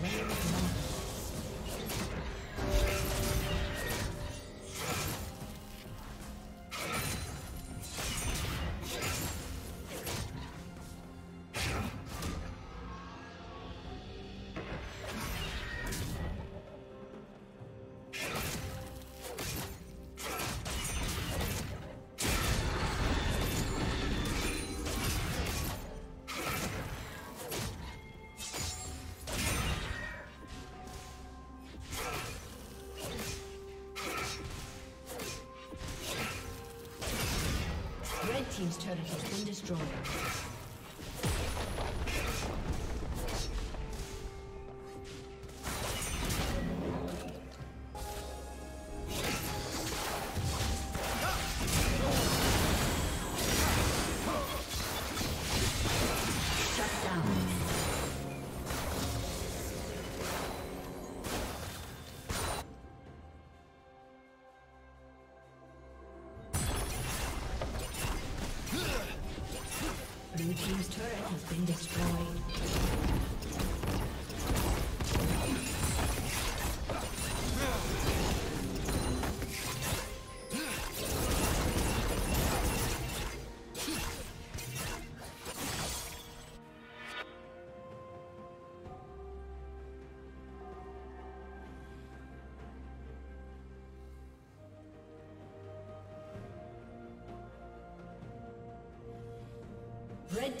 Team's turret has been destroyed. Blue team's turret has been destroyed. Red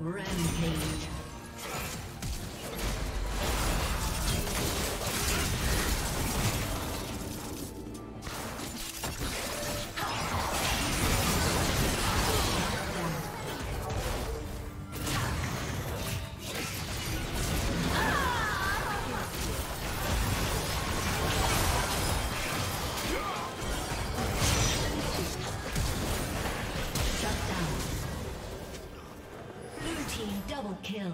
Rampage. Kill.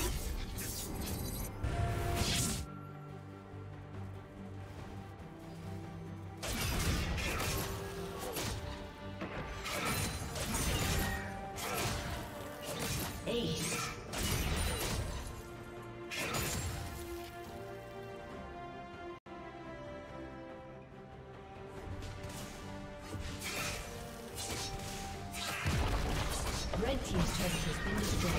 Red team's turret has been destroyed.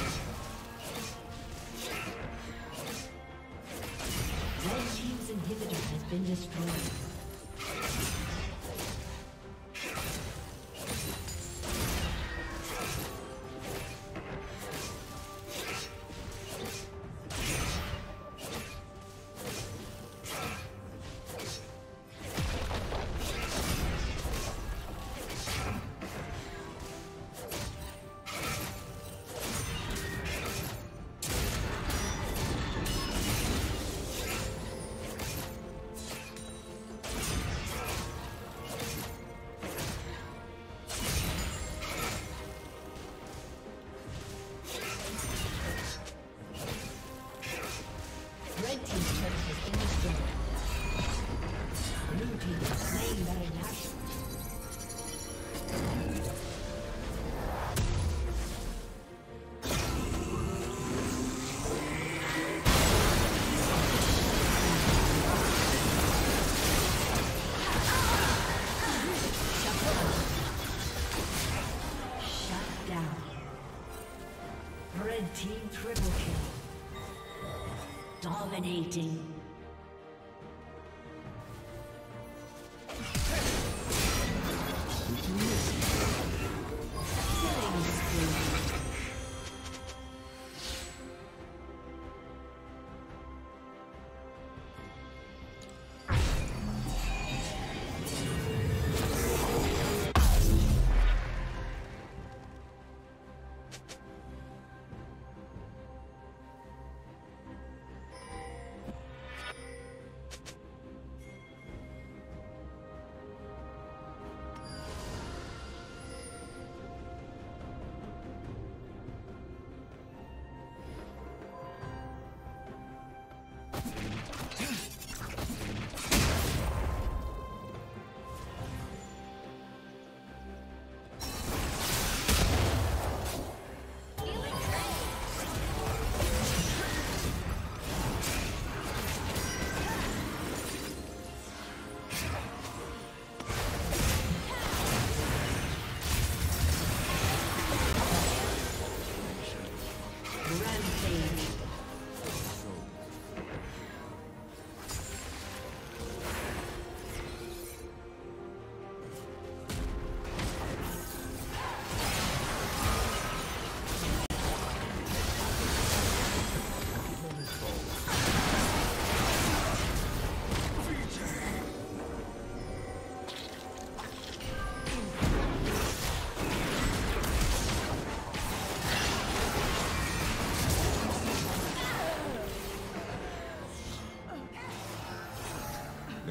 Red team's inhibitor has been destroyed. Team triple kill. Dominating.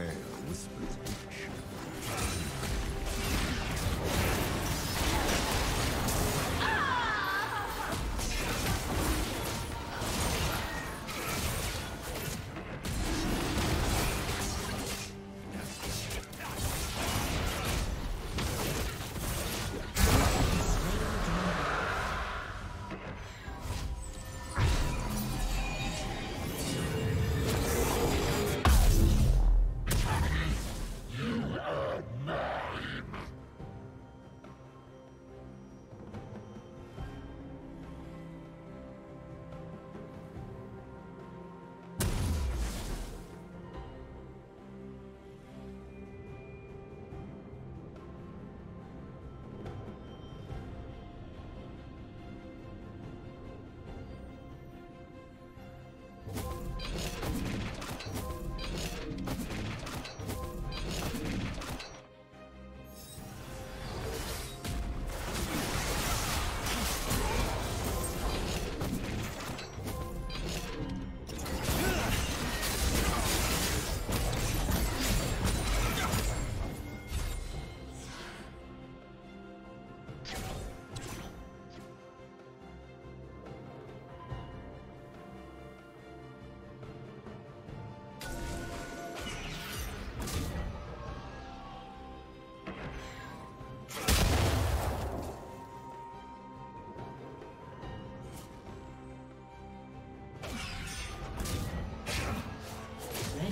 there whispers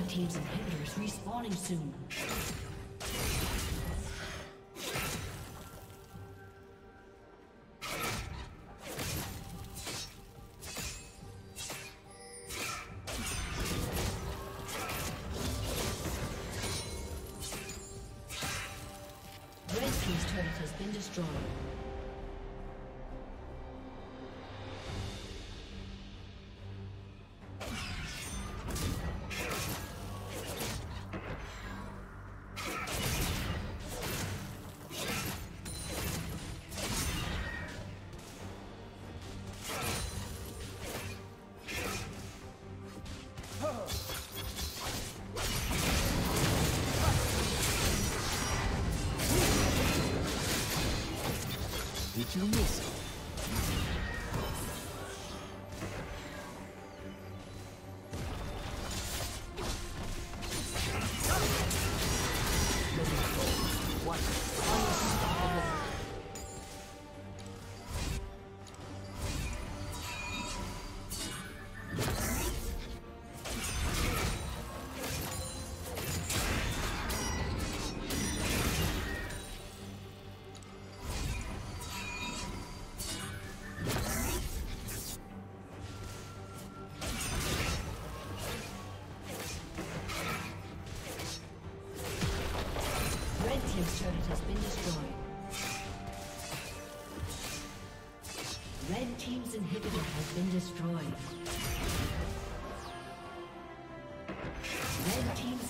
team's inhibitors respawning soon. Red team's turret has been destroyed. You miss it. Inhibitor has been destroyed. Red team's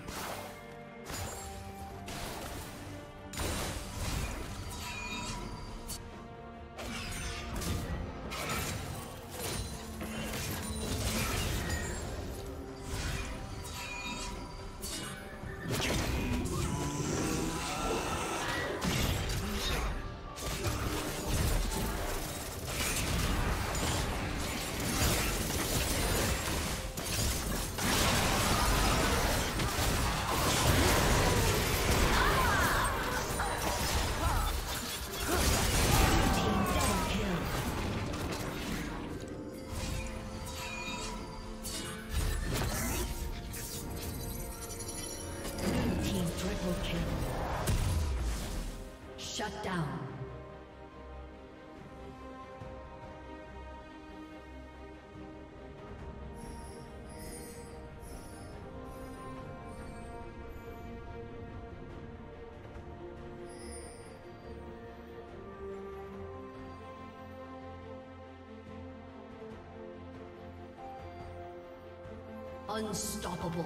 Shut down. Unstoppable.